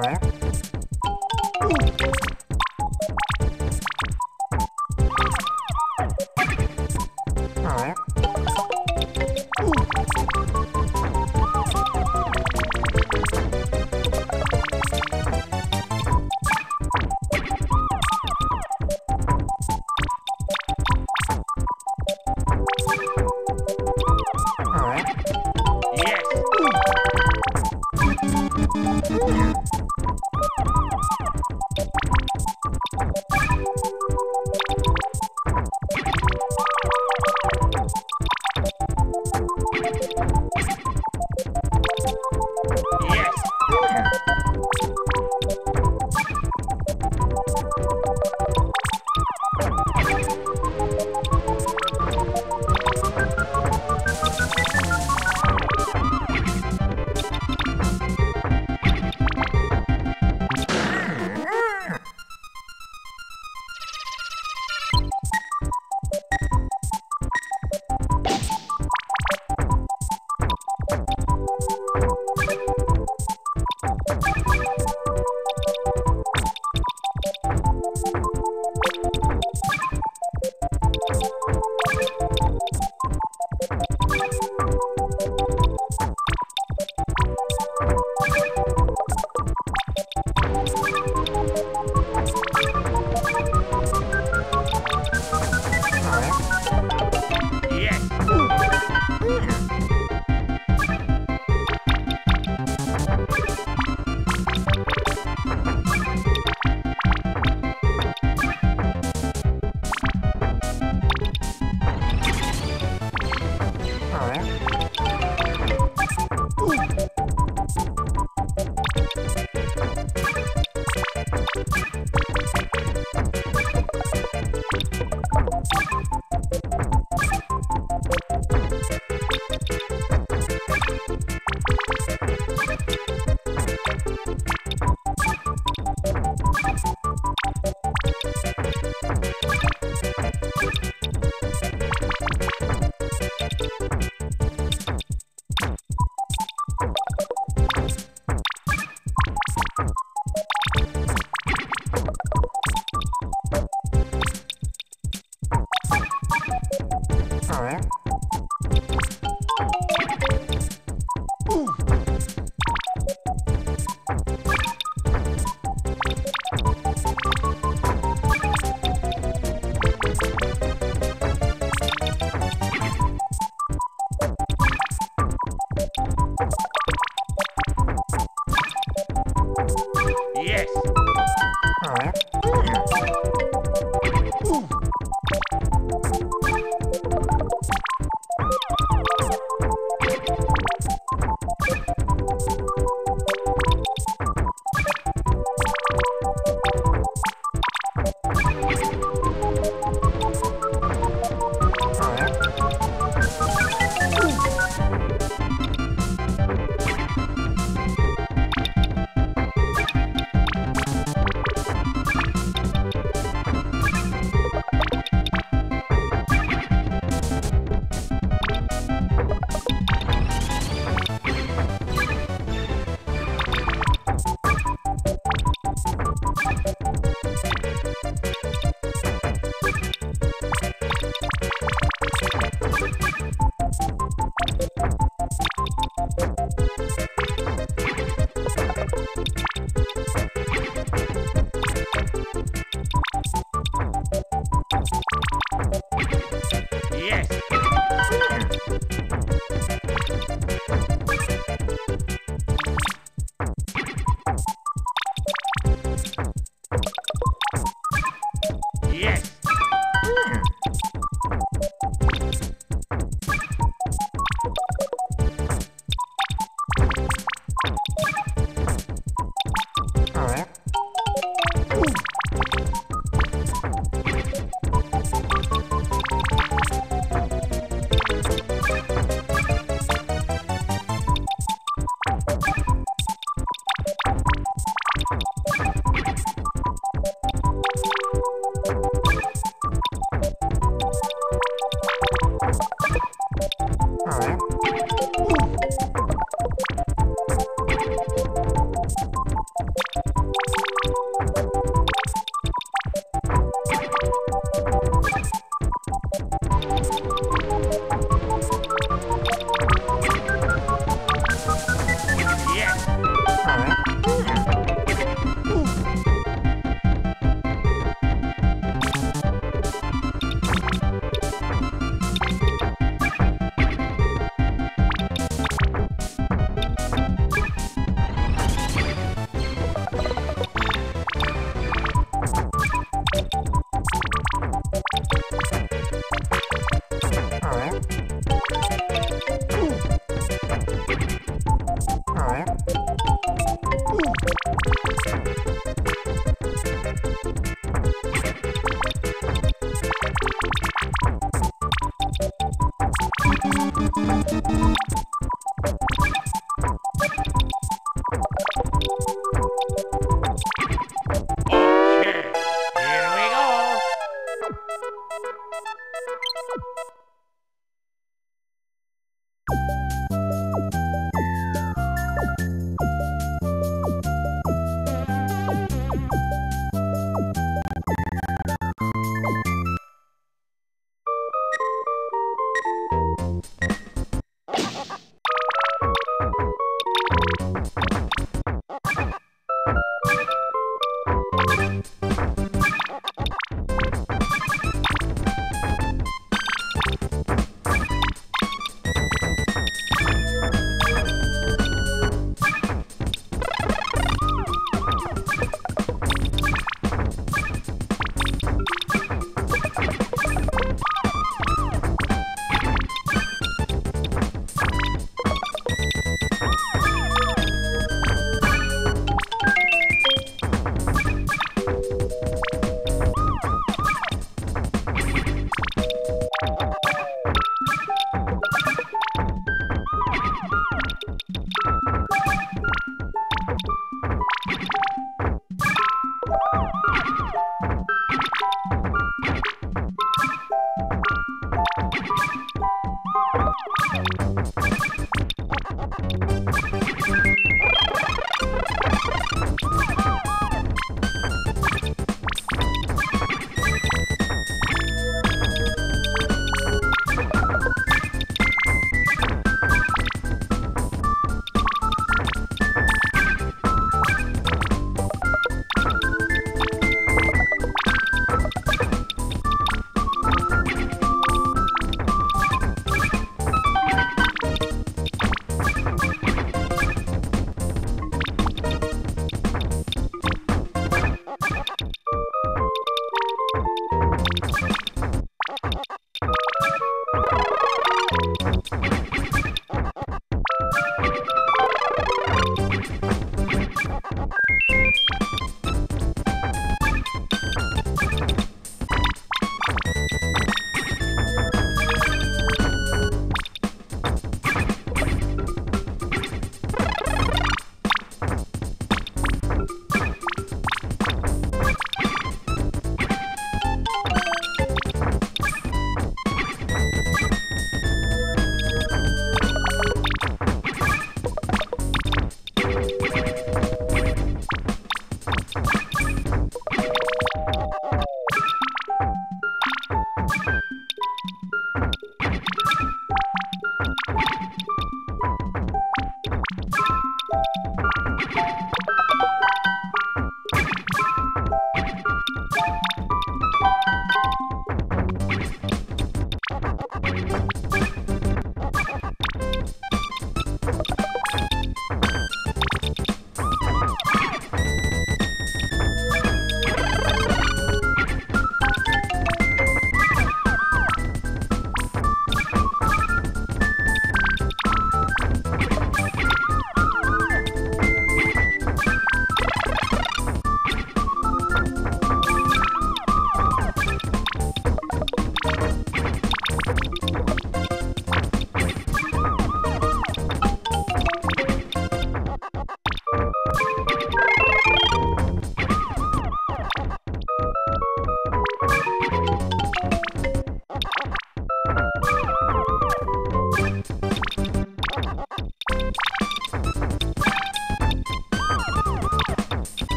flower. Yes.